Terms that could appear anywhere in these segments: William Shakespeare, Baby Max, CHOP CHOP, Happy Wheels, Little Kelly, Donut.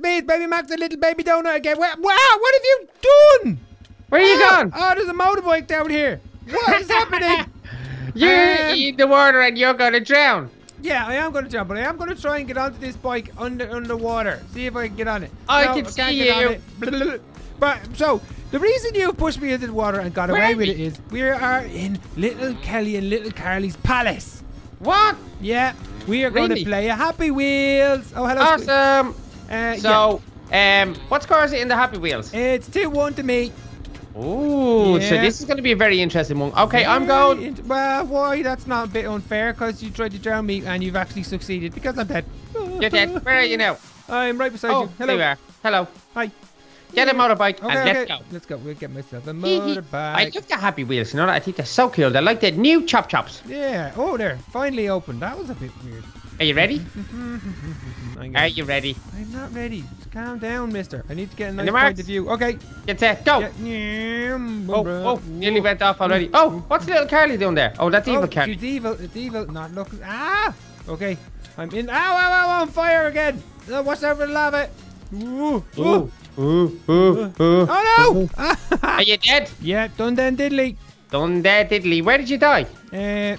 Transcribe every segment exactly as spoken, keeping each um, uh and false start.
me. It's Baby Max, the little baby donut again. Wow, what have you done? Where are you oh, going? Oh, there's a motorbike down here. What is happening? You um, eat the water and you're going to drown. Yeah, I am going to drown, but I am going to try and get onto this bike under underwater. See if I can get on it. I no, can I see you. Blah, blah, blah. But, so, the reason you pushed me into the water and got Where away with it is we are in Little Kelly and Little Carly's palace. What? Yeah, we are really? going to play a Happy Wheels. Oh, hello. Awesome. Uh, so, yeah. um, what score is it in the Happy Wheels? It's two one to me. Oh, yeah. So this is going to be a very interesting one. Okay, very I'm going. Well, why? That's not a bit unfair because you tried to drown me and you've actually succeeded because I'm dead. You're dead. Where are you now? I'm right beside oh, you. Hello. There you are. Hello. Hi. Get a motorbike okay, and let's okay. go. Let's go. We'll get myself a motorbike. I love the Happy Wheels. You know, I think they're so cool. They're like the new Chop Chops. Yeah. Oh, they're finally open. That was a bit weird. Are you ready? Are you ready? I'm not ready. Just calm down, mister. I need to get a nice point of view. Okay. Get set. Go. Yeah. Oh, oh, nearly went off already. Oh, what's little Carly doing there? Oh, that's oh, evil Carly. It's evil. It's evil. Not looking. Ah. Okay. I'm in. Ow, ow, ow. On fire again. Watch out for the lava. Ooh. Ooh. Ooh, ooh, ooh. Oh no! Are you dead? Yeah, done then diddly. Done there diddly. Where did you die? Uh,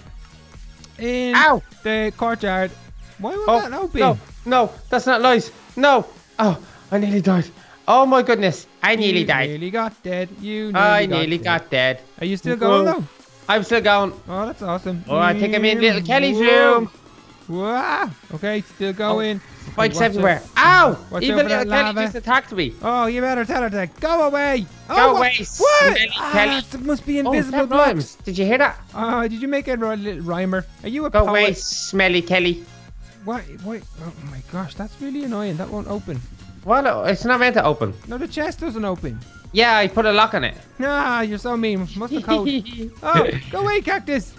in Ow. the courtyard. Why was oh, that open? No, no, that's not lies. No. Oh, I nearly died. Oh my goodness, I nearly you died. You nearly got dead. You nearly I got nearly dead. got dead. Are you still going Whoa. though? I'm still going. Oh, that's awesome. Oh, I think I'm in little Kelly's Whoa. room. Wow. Okay, still going. Oh, bikes everywhere. Ow! Watch Even little Kelly just attacked me. Oh, you better tell her to go away. Go oh, away. What? Kelly. Ah, it must be invisible oh, blocks. Did you hear that? Oh, uh, did you make a little rhymer? Are you a Go poet? away, smelly Kelly. What? What? Oh my gosh, that's really annoying. That won't open. Well, it's not meant to open. No, the chest doesn't open. Yeah, I put a lock on it. Nah, you're so mean. Must have cold. Oh, go away, cactus.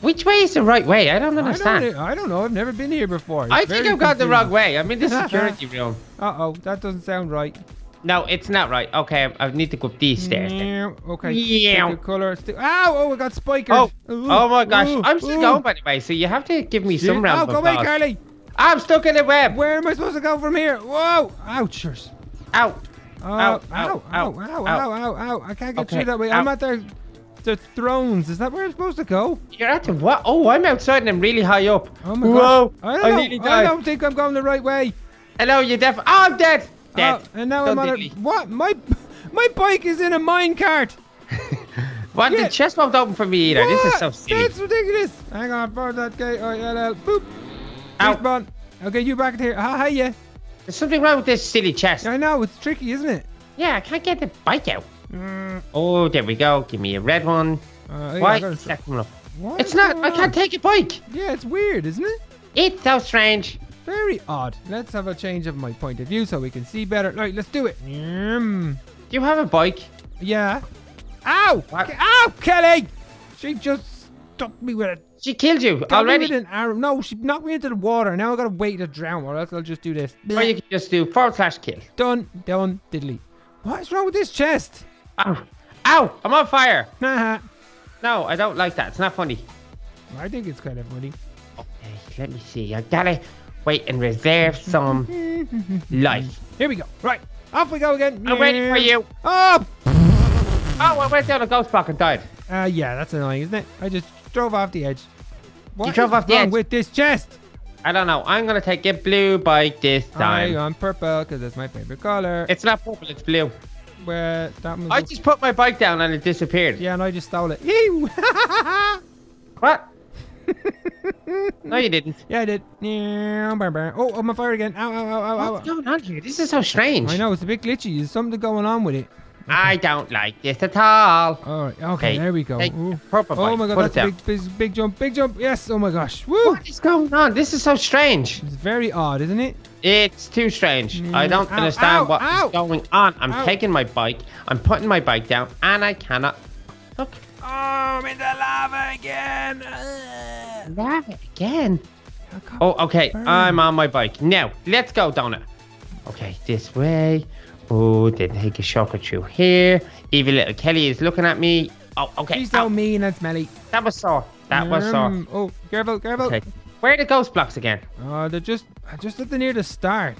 Which way is the right way? I don't understand. I don't, I don't know. I've never been here before. It's I think I've got confusing. the wrong way. I'm in the security room. Uh-oh. That doesn't sound right. No, it's not right. Okay. I need to go up these stairs. Then. Okay. Yeah. Color. Ow! Oh, I got spikers. Oh, ooh, oh my gosh. Ooh, I'm still ooh. going, by the way. So you have to give me some yeah. round. Oh, go away, Carly. I'm stuck in the web. Where am I supposed to go from here? Whoa. Ouchers. Ow. Oh, ow. Ow. Ow. Ow. Ow. Ow. Ow. Ow. I can't get okay. through that way. Ow. I'm out there. The thrones. Is that where I'm supposed to go? You're at the what? Oh, I'm outside and I'm really high up. Oh my Whoa. God. I don't, I, I don't think I'm going the right way. Hello, you're deaf. Oh, I'm dead. Dead. Oh, and now don't I'm on a... What? My my bike is in a minecart. What? Yeah. The chest won't open for me either. What? This is so silly. That's ridiculous. Hang on. Board that gate. Oh, yeah, no. Boop. Ow. Okay, you back there. Ah, hiya. There's something wrong with this silly chest. I know. It's tricky, isn't it? Yeah, I can't get the bike out. Mm. Oh, there we go. Give me a red one. Uh, Why yeah, is that coming up? What it's not. I can't take a bike. Yeah, it's weird, isn't it? It's so strange. Very odd. Let's have a change of my point of view so we can see better. Right, let's do it. Mm. Do you have a bike? Yeah. Ow! What? Ow, Kelly! She just stuck me with a... She killed you Got already? Me with an arrow. No, she knocked me into the water. Now I gotta wait to drown or else I'll just do this. Or you can just do forward slash kill. Done. Done. Diddly. What is wrong with this chest? Ow! Ow! I'm on fire! Nah. No, I don't like that. It's not funny. I think it's kind of funny. Okay, let me see. I gotta wait and reserve some life. Here we go. Right. Off we go again. I'm yeah. waiting for you. Oh! Oh, I went down a ghost block and died. Uh, yeah, that's annoying, isn't it? I just drove off the edge. What you drove off the edge? with this chest? I don't know. I'm gonna take a blue bike this time. I'm purple because it's my favorite color. It's not purple, it's blue. Where that I just put my bike down and it disappeared. Yeah, and I just stole it. What? No, you didn't. Yeah, I did. Oh, I'm on fire again. Ow, ow, ow, ow, What's ow. going on here? This is so strange. I know, it's a bit glitchy. There's something going on with it. Okay. I don't like this at all. All right, okay, hey, there we go. Hey, purple oh, my God, put that's a big, big, big jump, big jump. Yes, oh, my gosh. Woo. What is going on? This is so strange. It's very odd, isn't it? It's too strange. Mm. I don't ow, understand ow, what ow. is going on. I'm ow. taking my bike. I'm putting my bike down, and I cannot. Look. Oh, I'm in the lava again. Ugh. Lava again? Oh, okay. Burn. I'm on my bike. Now, let's go, Donut. Okay, this way. Oh, did take a shortcut through here. Evil little Kelly is looking at me. Oh, okay. She's so Ow. mean and smelly. That was sore. That um, was sore. Oh, careful, careful. Okay. Where are the ghost blocks again? Oh, uh, they're just, just at the near the start.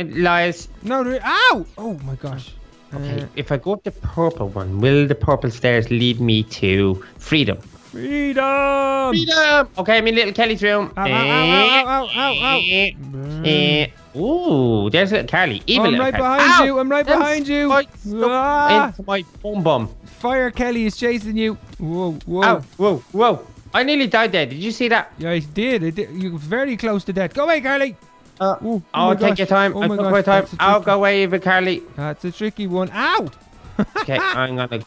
It lies. No, no. Ow! Oh my gosh. Okay, uh, if I go up the purple one, will the purple stairs lead me to freedom? Freedom! Freedom! Okay, I'm in little Kelly's room. Ow, ow, ow, ow, ow, ow, ow. Uh, ooh, there's little Kelly. Evil oh, I'm little right Kelly. behind ow! you. I'm right That's behind you. I ah! into my bum bum. Fire Kelly is chasing you. Whoa, whoa. Ow, whoa, whoa. I nearly died there. Did you see that? Yeah, I did. I did. You were very close to death. Go away, Kelly. Uh, Ooh, oh, oh take gosh. your time. Oh I my took gosh. my time. I'll go away, Evil Kelly. That's a tricky one. Ow! Okay, I'm gonna...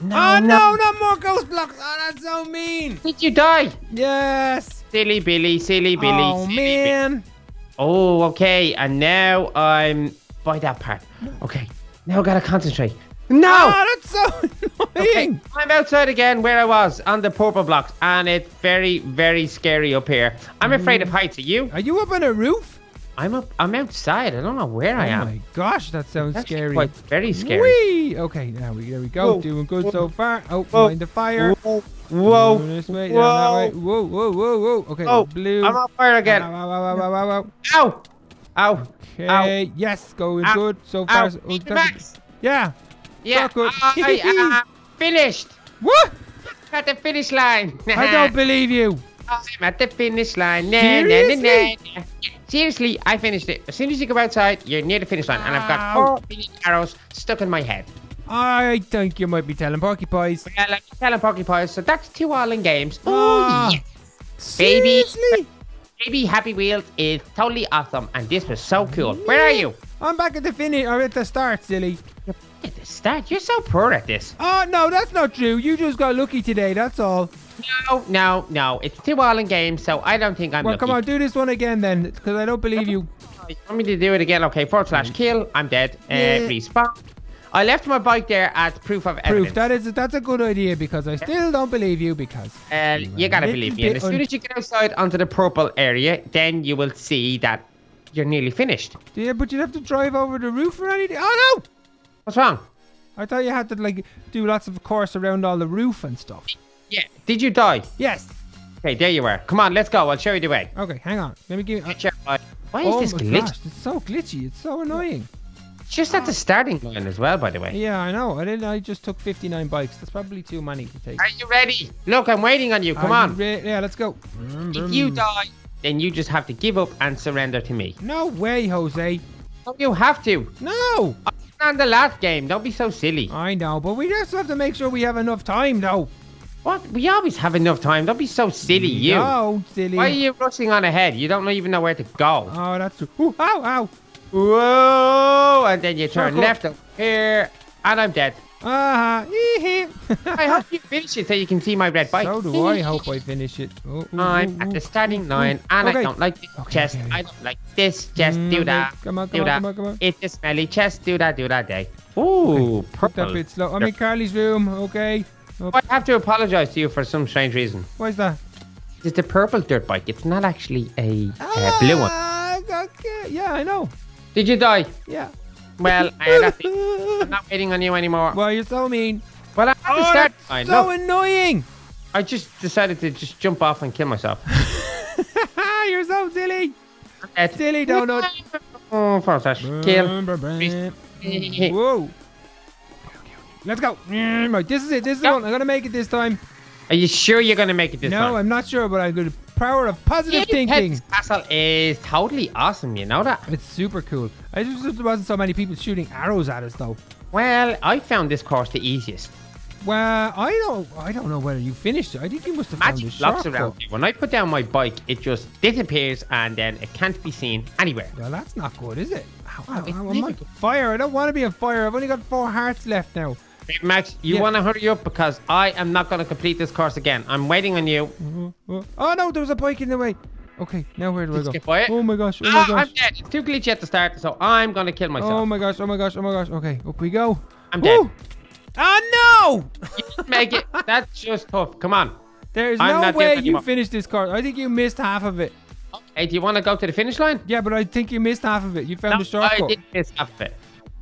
No, oh no, no, not more ghost blocks! Oh, that's so mean! Did you die? Yes! Silly Billy, silly Billy, oh, silly man. Billy. Oh, okay, and now I'm by that part. Okay, now I gotta concentrate. No! Oh, that's so annoying! Okay, I'm outside again where I was, on the purple blocks, and it's very, very scary up here. I'm afraid mm. of heights, are you? Are you up on a roof? I'm up, I'm outside. I don't know where oh I am. Oh my gosh, that sounds That's scary. Quite very scary. Whee! Okay, now we there we go. Whoa. Doing good whoa. so far. Oh, whoa. mind the fire. Whoa, whoa, this way, whoa. Down that way. whoa, whoa, whoa, whoa. Okay, oh, blue. I'm on fire again. Ow, ow, ow, ow, ow, ow. Ow, ow. Okay, ow. yes, going ow. good so far. Ow. Oh, Max. Yeah, yeah. So good. I, I, I finished. What? At the finish line. I don't believe you. I'm at the finish line. Nah, Seriously? Nah, nah, nah, nah. Seriously, I finished it. As soon as you go outside, you're near the finish line. Ow. And I've got four million arrows stuck in my head. I think you might be telling porcupines. Yeah, like telling porcupines. So that's two all in games. Oh, yes. Seriously? Baby, baby Happy Wheels is totally awesome. And this was so cool. Yeah. Where are you? I'm back at the finish or at the start, silly. You're back at the start? You're so poor at this. Oh, no, that's not true. You just got lucky today. That's all. No, no, no. It's two all in games, so I don't think I'm Well, lucky. Come on, do this one again then, because I don't believe you. You want me to do it again? Okay, forward slash kill. I'm dead. Yeah. Uh, respawn. I left my bike there as proof of evidence. Proof. That is, that's a good idea, because I still don't believe you, because... Uh, you, you gotta believe me. And as soon as you get outside onto the purple area, then you will see that you're nearly finished. Yeah, but you'd have to drive over the roof or anything. Oh, no! What's wrong? I thought you had to, like, do lots of course around all the roof and stuff. Yeah. Did you die? Yes. Okay, there you are. Come on, let's go. I'll show you the way. Okay, hang on. Let me give you... Uh, Why is oh this glitchy? Gosh, it's so glitchy. It's so annoying. It's just at the starting line as well, by the way. Yeah, I know. I didn't. I just took fifty-nine bikes. That's probably too many to take. Are you ready? Look, I'm waiting on you. Come Are on. You yeah, let's go. If you die, then you just have to give up and surrender to me. No way, Jose. No, you have to. No. I'm on the last game. Don't be so silly. I know, but we just have to make sure we have enough time, though. What? We always have enough time. Don't be so silly, you. No, silly. Why are you rushing on ahead? You don't even know where to go. Oh, that's true. Ooh, ow, ow. Whoa. And then you turn Circle. left over here. And I'm dead. Uh-huh. I hope you finish it so you can see my red bike. So do I hope I finish it. Oh, ooh, I'm ooh, at ooh, the starting line. And okay. I don't like this okay, chest. Okay. I don't like this chest. Mm, do that. Come on, come do on, that. Come on, come on. It's a smelly chest. Do that, do that day. Ooh, okay. purple. That bit slow. I'm in Carly's room. Okay. I have to apologize to you for some strange reason. Why is that? It's a purple dirt bike. It's not actually a ah, uh, blue one. Okay. Yeah, I know. Did you die? Yeah. Well, I had I'm not waiting on you anymore. Well, you're so mean. Well, I had oh, to start. That's I so know. annoying. I just decided to just jump off and kill myself. You're so silly. That's silly donut. Oh, for such kill. Whoa. Let's go. Right, this is it. This is no. it. I'm gonna make it this time. Are you sure you're gonna make it this no, time? No, I'm not sure, but I'm gonna. Power of positive yeah, thinking. This castle is totally awesome. You know that? It's super cool. I just there wasn't so many people shooting arrows at us, though. Well, I found this course the easiest. Well, I don't. I don't know whether you finished it. I think you must have Magic found the blocks shortcut. around. When I put down my bike, it just disappears and then it can't be seen anywhere. Well, that's not good, is it? Ow, ow, ow, I'm on fire. I don't want to be on fire. I've only got four hearts left now. Max, you yeah. want to hurry up because I am not going to complete this course again. I'm waiting on you. Oh, no, there was a bike in the way. Okay, now where do Let's I go? Get quiet. Oh, my gosh. Oh, ah, my gosh. I'm dead. It's too glitchy at the start, so I'm going to kill myself. Oh, my gosh. Oh, my gosh. Oh, my gosh. Okay, up we go. I'm dead. Ooh. Oh, no. You didn't make it. That's just tough. Come on. There is I'm no way you finished this course. I think you missed half of it. Okay, do you want to go to the finish line? Yeah, but I think you missed half of it. You found no, the shortcut. I didn't miss half of it.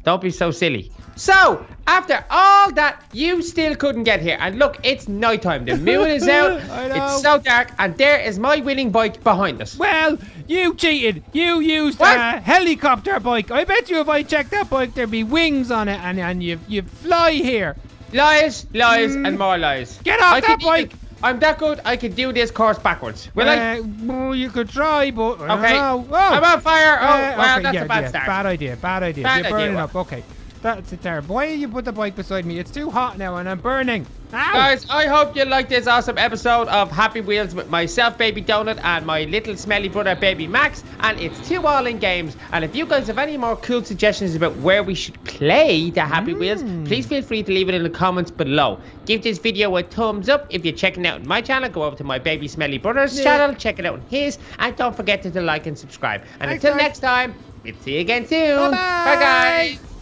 Don't be so silly. So, after all that, you still couldn't get here. And look, it's nighttime. The moon is out. I know. It's so dark. And there is my winning bike behind us. Well, you cheated. You used what? A helicopter bike. I bet you if I checked that bike, there'd be wings on it. And, and you, you fly here. Lies, lies, mm. and more lies. Get off I that bike. Even, I'm that good. I can do this course backwards. Will uh, I? Well, you could try, but I okay. Don't know. Oh. I'm on fire. Oh, uh, well, okay, that's yeah, a bad yeah. start. Bad idea. Bad idea. Bad You're idea, burning well. up. Okay. That's terrible. Why did you put the bike beside me? It's too hot now and I'm burning. Ow. Guys, I hope you liked this awesome episode of Happy Wheels with myself, Baby Donut, and my little smelly brother, Baby Max. And it's two all in games. And if you guys have any more cool suggestions about where we should play the Happy mm. Wheels, please feel free to leave it in the comments below. Give this video a thumbs up. If you're checking out my channel, go over to my Baby Smelly Brother's yeah. channel, check it out on his. And don't forget to like and subscribe. And Thanks, until guys. next time, we'll see you again soon. Bye, -bye. Bye guys.